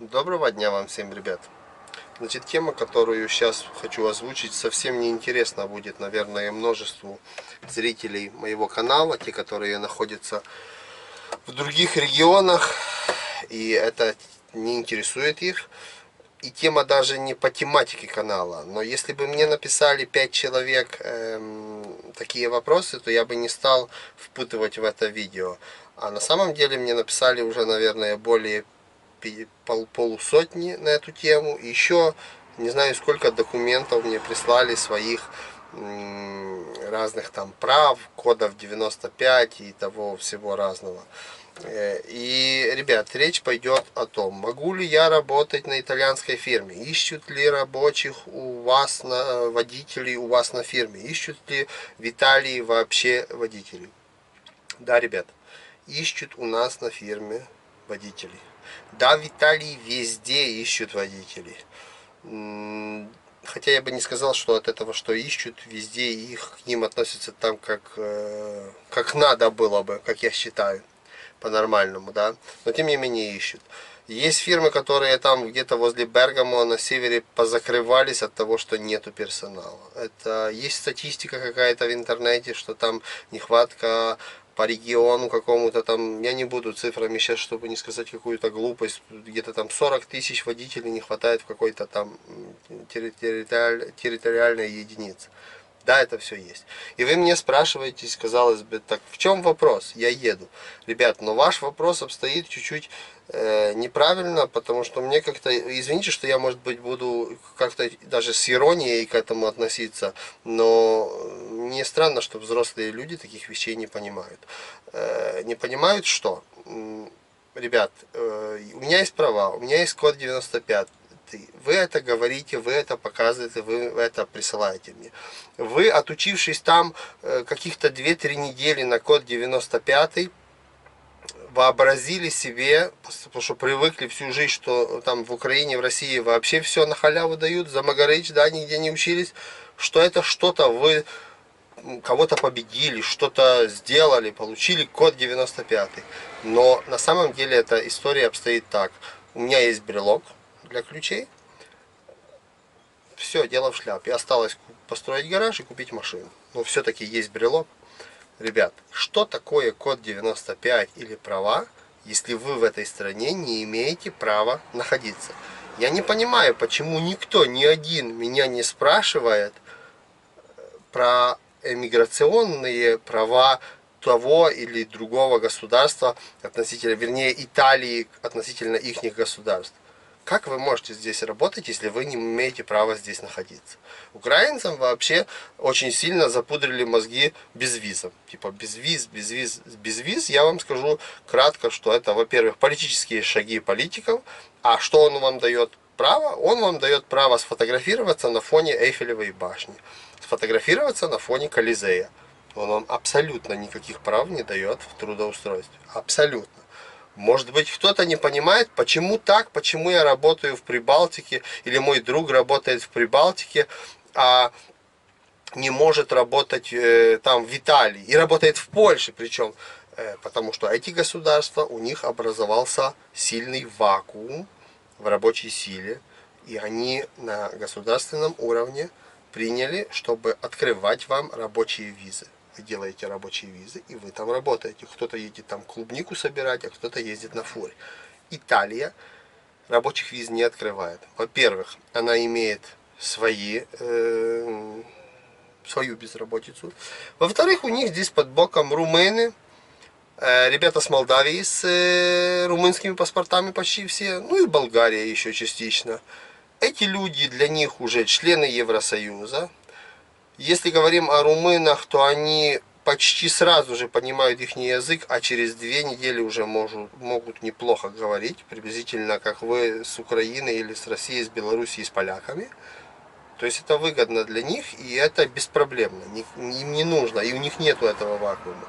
Доброго дня вам всем, ребят. Значит, тема, которую сейчас хочу озвучить, совсем не интересна будет, наверное, множеству зрителей моего канала, те, которые находятся в других регионах, и это не интересует их. И тема даже не по тематике канала. Но если бы мне написали 5 человек такие вопросы, то я бы не стал впутывать в это видео. А на самом деле мне написали уже, наверное, более полусотни на эту тему. И еще не знаю, сколько документов мне прислали своих разных там прав, кодов 95 и того всего разного. И, ребят, речь пойдет о том, могу ли я работать на итальянской фирме, ищут ли рабочих у вас, водителей у вас на фирме, ищут ли в Италии вообще водителей. Да, ребят, ищут у нас на фирме водителей. Да, в Италии везде ищут водителей. Хотя я бы не сказал, что от этого, что ищут, везде их к ним относятся там, как надо было бы, как я считаю, по-нормальному, да. Но тем не менее ищут. Есть фирмы, которые там где-то возле Бергамо на севере позакрывались от того, что нету персонала. Это есть статистика какая-то в интернете, что там нехватка по региону какому-то там, я не буду цифрами сейчас, чтобы не сказать какую-то глупость, где-то там 40 тысяч водителей не хватает в какой-то там территориальной единице. Да, это все есть. И вы мне спрашиваете, казалось бы, так в чем вопрос? Я еду. Ребят, но ваш вопрос обстоит чуть-чуть неправильно, потому что мне как-то, извините, что я, может быть, буду как-то даже с иронией к этому относиться, но мне странно, что взрослые люди таких вещей не понимают. Не понимают, что, ребят, у меня есть права, у меня есть код 95. Вы это говорите, вы это показываете, вы это присылаете мне. Вы, отучившись там каких-то 2-3 недели на код 95, вообразили себе, потому что привыкли всю жизнь, что там в Украине, в России вообще все на халяву дают, за магарыч, да, нигде не учились, что это что-то вы кого-то победили, что-то сделали, получили код 95. Но на самом деле эта история обстоит так. У меня есть брелок для ключей, все, дело в шляпе. Осталось построить гараж и купить машину. Но все-таки есть брелок. Ребят, что такое код 95 или права, если вы в этой стране не имеете права находиться? Я не понимаю, почему никто, ни один меня не спрашивает про эмиграционные права того или другого государства, относительно, вернее, Италии, относительно ихних государств. Как вы можете здесь работать, если вы не имеете права здесь находиться? Украинцам вообще очень сильно запудрили мозги безвизом. Типа без виз. Я вам скажу кратко, что это, во-первых, политические шаги политиков. А что он вам дает право? Он вам дает право сфотографироваться на фоне Эйфелевой башни. Сфотографироваться на фоне Колизея. Он вам абсолютно никаких прав не дает в трудоустройстве. Абсолютно. Может быть, кто-то не понимает, почему так, почему я работаю в Прибалтике, или мой друг работает в Прибалтике, а не может работать там в Италии, и работает в Польше, причем, потому что эти государства, у них образовался сильный вакуум в рабочей силе, и они на государственном уровне приняли, чтобы открывать вам рабочие визы. Вы делаете рабочие визы, и вы там работаете. Кто-то едет там клубнику собирать, а кто-то ездит на фуре. Италия рабочих виз не открывает. Во-первых, она имеет свою безработицу. Во-вторых, у них здесь под боком румыны, ребята с Молдавии с румынскими паспортами почти все, ну и Болгария еще частично. Эти люди для них уже члены Евросоюза. Если говорим о румынах, то они почти сразу же понимают их язык, а через 2 недели уже могут неплохо говорить, приблизительно как вы с Украины или с Россией, с Белоруссией, с поляками. То есть это выгодно для них, и это беспроблемно, им не нужно, и у них нету этого вакуума.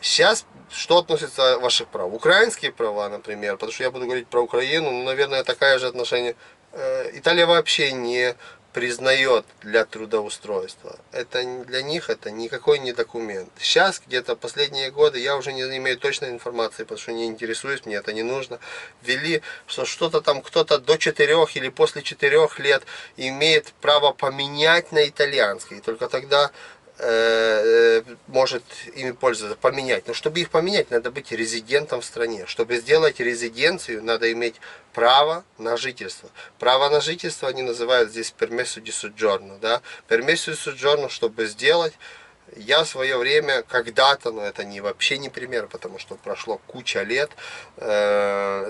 Сейчас, что относится ваших прав? Украинские права, например, потому что я буду говорить про Украину, но, наверное, такое же отношение. Италия вообще не признает для трудоустройства. Это для них это никакой не документ. Сейчас где-то последние годы, я уже не имею точной информации, потому что не интересуюсь, мне это не нужно, ввели, что что-то там кто-то до 4 или после 4 лет имеет право поменять на итальянский. Только тогда может ими пользоваться, поменять. Но чтобы их поменять, надо быть резидентом в стране. Чтобы сделать резиденцию, надо иметь право на жительство. Право на жительство они называют здесь permesso di soggiorno. Да? Permesso di soggiorno, чтобы сделать, я в свое время когда-то, но это не, вообще не пример, потому что прошло куча лет,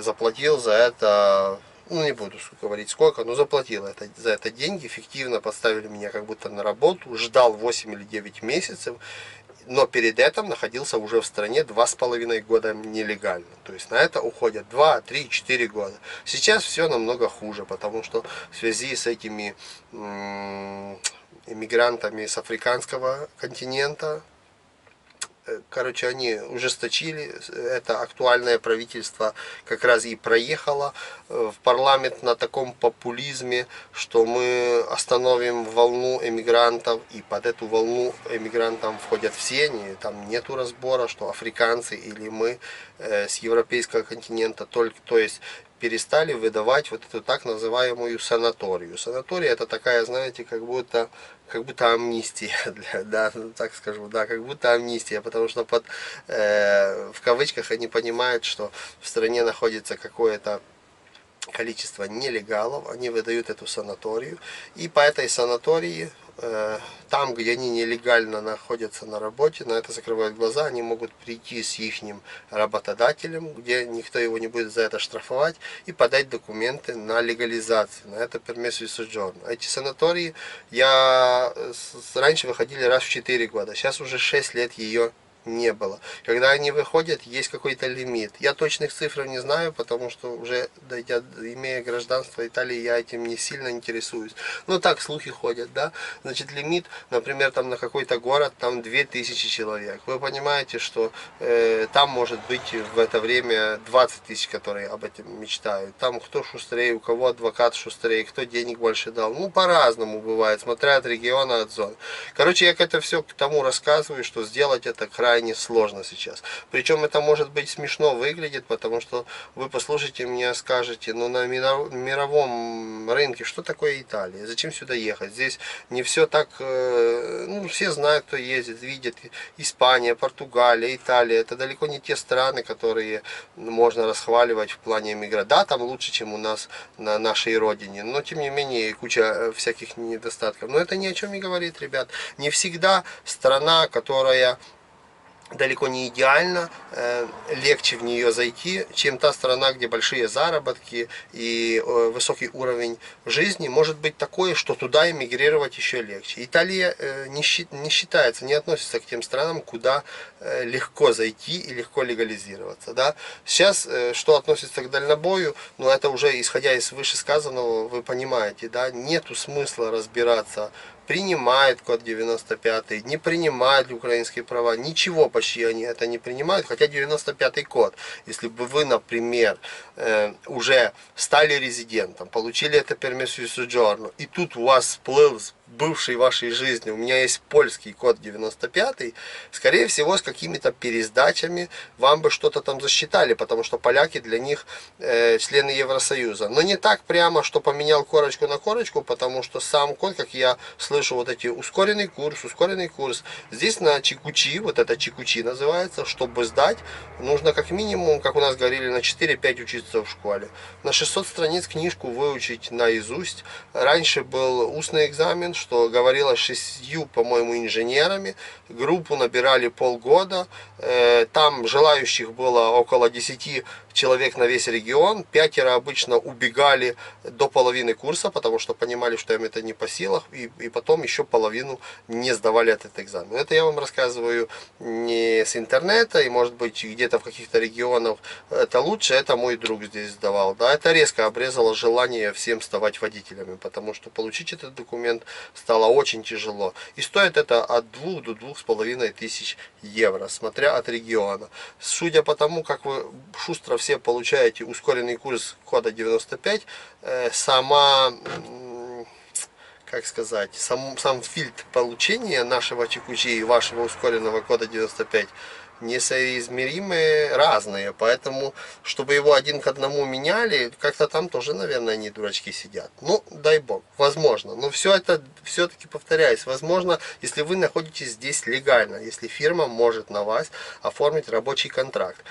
заплатил за это... Ну, не буду говорить сколько, но заплатил за это деньги. Эффективно поставили меня как будто на работу. Ждал 8 или 9 месяцев. Но перед этим находился уже в стране 2,5 года нелегально. То есть на это уходят 2, 3, 4 года. Сейчас все намного хуже, потому что в связи с этими иммигрантами с африканского континента, короче, они ужесточили, это актуальное правительство как раз и проехало в парламент на таком популизме, что мы остановим волну эмигрантов, и под эту волну эмигрантам входят все, они, там нету разбора, что африканцы или мы с европейского континента, только, то есть перестали выдавать вот эту так называемую санаторию. Санатория это такая, знаете, как будто амнистия, да, так скажу, да, как будто амнистия, потому что под, в кавычках они понимают, что в стране находится какое-то количество нелегалов, они выдают эту санаторию, и по этой санатории, там, где они нелегально находятся на работе, на это закрывают глаза, они могут прийти с их работодателем, где никто его не будет за это штрафовать, и подать документы на легализацию, на это permesso di soggiorno. Эти санатории раньше выходили раз в 4 года, сейчас уже 6 лет ее не было. Когда они выходят, есть какой-то лимит. Я точных цифр не знаю, потому что уже, имея гражданство Италии, я этим не сильно интересуюсь. Но так слухи ходят, да. Значит, лимит, например, там на какой-то город, там 2000 человек. Вы понимаете, что там может быть в это время 20 тысяч, которые об этом мечтают. Там кто шустрее, у кого адвокат шустрее, кто денег больше дал. Ну, по-разному бывает, смотря от региона, от зоны. Короче, я это все к тому рассказываю, что сделать это крайне сложно сейчас. Причем это может быть смешно выглядит, потому что вы послушайте меня, скажете, но на мировом рынке что такое Италия? Зачем сюда ехать? Здесь не все так, ну, все знают, кто ездит, видят. Испания, Португалия, Италия, это далеко не те страны, которые можно расхваливать в плане миграции. Да, там лучше, чем у нас на нашей родине, но тем не менее куча всяких недостатков. Но это ни о чем не говорит, ребят. Не всегда страна, которая далеко не идеально, легче в нее зайти, чем та страна, где большие заработки и высокий уровень жизни, может быть такое, что туда эмигрировать еще легче. Италия не считается, не относится к тем странам, куда легко зайти и легко легализироваться. Да? Сейчас, что относится к дальнобою, но это уже исходя из вышесказанного, вы понимаете, да, нету смысла разбираться, принимает код 95, не принимает украинские права, ничего почти они это не принимают, хотя 95 код, если бы вы, например, уже стали резидентом, получили это permesso di soggiorno, и тут у вас всплыл бывшей вашей жизни, у меня есть польский код 95, скорее всего с какими-то пересдачами вам бы что-то там засчитали, потому что поляки для них члены Евросоюза, но не так прямо, что поменял корочку на корочку, потому что сам код, как я слышу, вот эти ускоренный курс, здесь на чекучи, вот это чекучи называется, чтобы сдать, нужно как минимум, как у нас говорили, на 4-5 учиться в школе, на 600 страниц книжку выучить наизусть, раньше был устный экзамен, что говорилось 6, по-моему, инженерами. Группу набирали полгода. Там желающих было около 10 человек на весь регион. 5 обычно убегали до половины курса, потому что понимали, что им это не по силах. И потом еще половину не сдавали этот экзамен. Это я вам рассказываю не с интернета. И может быть где-то в каких-то регионах это лучше. Это мой друг здесь сдавал. Да, это резко обрезало желание всем ставать водителями. Потому что получить этот документ стало очень тяжело. И стоит это от 2 до 2,5 тысяч евро, смотря от региона. Судя по тому, как вы шустро все получаете ускоренный курс кода 95, сама как сказать, сам фильтр получения нашего ЧКЧ и вашего ускоренного кода 95 несоизмеримые разные, поэтому, чтобы его один к одному меняли, как-то там тоже, наверное, не дурачки сидят. Ну, дай бог, возможно. Но все это, все-таки повторяюсь, возможно, если вы находитесь здесь легально, если фирма может на вас оформить рабочий контракт.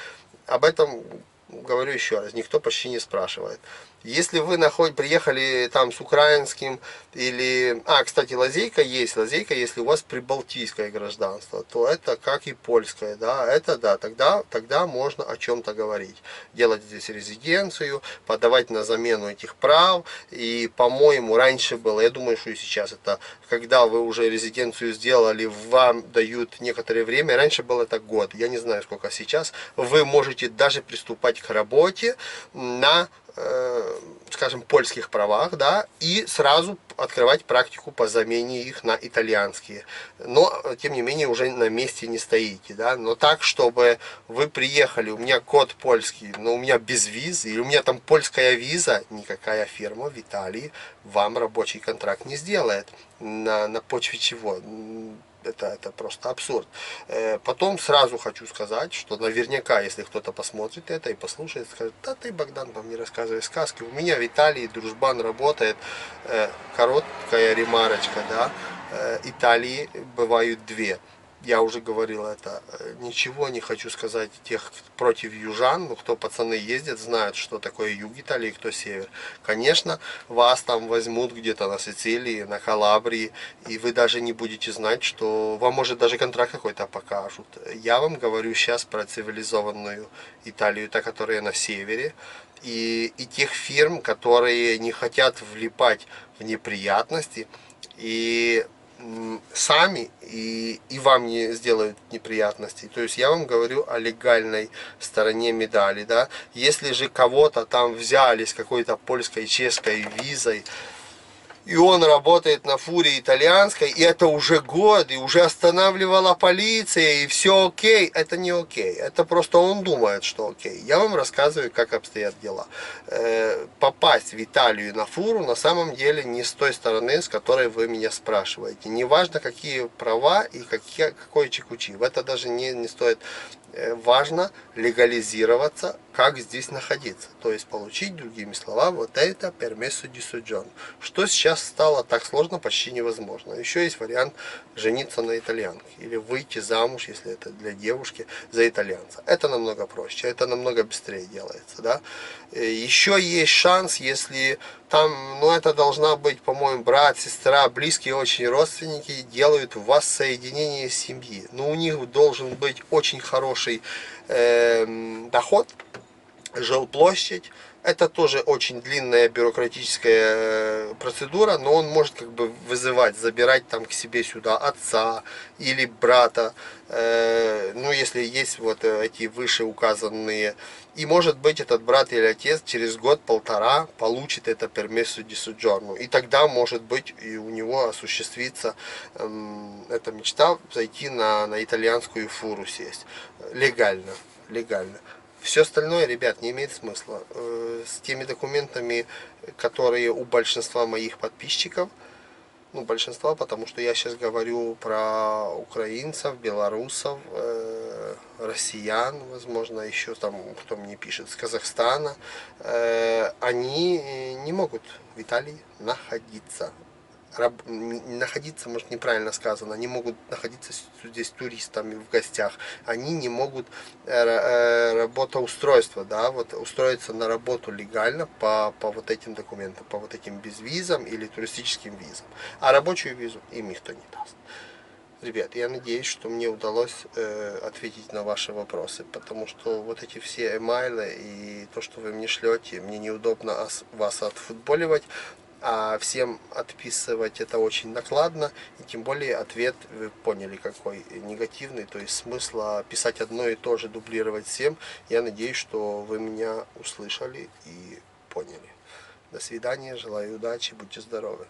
Об этом говорю еще раз, никто почти не спрашивает. Если вы приехали там с украинским или... кстати, лазейка, если у вас прибалтийское гражданство, то это как и польское, да, это да, тогда можно о чем-то говорить. Делать здесь резиденцию, подавать на замену этих прав, и, по-моему, раньше было, я думаю, что и сейчас это, когда вы уже резиденцию сделали, вам дают некоторое время, раньше было это год, я не знаю, сколько сейчас, вы можете даже приступать к работе на, скажем, польских правах, да, и сразу открывать практику по замене их на итальянские. Но, тем не менее, уже на месте не стоите, да. Но так, чтобы вы приехали, у меня код польский, но у меня без визы, или у меня там польская виза, никакая фирма в Италии вам рабочий контракт не сделает. На почве чего? Это просто абсурд. Потом сразу хочу сказать, что наверняка, если кто-то посмотрит это и послушает, скажет: да ты, Богдан, там не рассказывай сказки. У меня в Италии дружбан работает. Короткая ремарочка, да. Италии бывают две. Я уже говорил это. Ничего не хочу сказать тех против южан, но кто пацаны ездят, знают, что такое юг Италии, кто север. Конечно, вас там возьмут где-то на Сицилии, на Калабрии, и вы даже не будете знать, что вам, может, даже контракт какой-то покажут. Я вам говорю сейчас про цивилизованную Италию, та, которая на севере, и тех фирм, которые не хотят влипать в неприятности, и сами и вам не сделают неприятностей. То есть я вам говорю о легальной стороне медали, да. Если же кого-то там взяли с какой-то польской, чешской визой, и он работает на фуре итальянской, и это уже год, и уже останавливала полиция, и все окей, это не окей. Это просто он думает, что окей. Я вам рассказываю, как обстоят дела. Попасть в Италию на фуру на самом деле не с той стороны, с которой вы меня спрашиваете. Неважно, какие права и какой чекучи. В это даже не стоит. Важно легализироваться, как здесь находиться. То есть получить, другими словами, вот это permesso di soggiorno. Что сейчас стало так сложно, почти невозможно. Еще есть вариант жениться на итальянке. Или выйти замуж, если это для девушки, за итальянца. Это намного проще, это намного быстрее делается. Да? Еще есть шанс, если там, ну это должна быть, по-моему, брат, сестра, близкие очень родственники, делают у вас соединение семьи. Но у них должен быть очень хороший доход, жилплощадь. Это тоже очень длинная бюрократическая процедура, но он может как бы вызывать, забирать там к себе сюда отца или брата, ну если есть вот эти выше указанные. И может быть этот брат или отец через год-полтора получит это permesso di soggiorno. И тогда может быть и у него осуществится эта мечта зайти на итальянскую фуру сесть. Легально, легально. Все остальное, ребят, не имеет смысла. С теми документами, которые у большинства моих подписчиков, ну, большинства, потому что я сейчас говорю про украинцев, белорусов, россиян, возможно, еще там, кто мне пишет, с Казахстана, они не могут в Италии находиться. Находиться, может, неправильно сказано, они могут находиться здесь туристами в гостях, они не могут работоустройство, да, вот устроиться на работу легально по вот этим документам, по вот этим безвизам или туристическим визам, а рабочую визу им никто не даст. Ребят, я надеюсь, что мне удалось ответить на ваши вопросы, потому что вот эти все эмайлы и то, что вы мне шлете, мне неудобно вас отфутболивать, а всем отписывать это очень накладно, и тем более ответ вы поняли какой негативный, то есть смысла писать одно и то же, дублировать всем. Я надеюсь, что вы меня услышали и поняли. До свидания, желаю удачи, будьте здоровы.